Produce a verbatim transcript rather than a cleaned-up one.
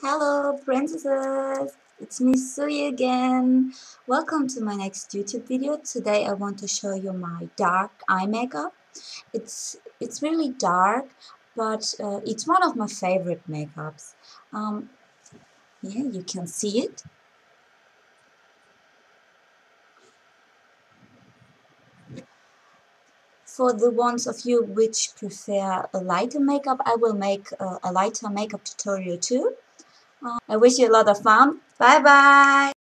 Hello princesses, it's me Suyi again. Welcome to my next YouTube video. Today I want to show you my dark eye makeup. It's it's really dark, but uh, it's one of my favorite makeups. Um, yeah, you can see it. For the ones of you which prefer a lighter makeup, I will make uh, a lighter makeup tutorial too. Uh, I wish you a lot of fun. Bye bye!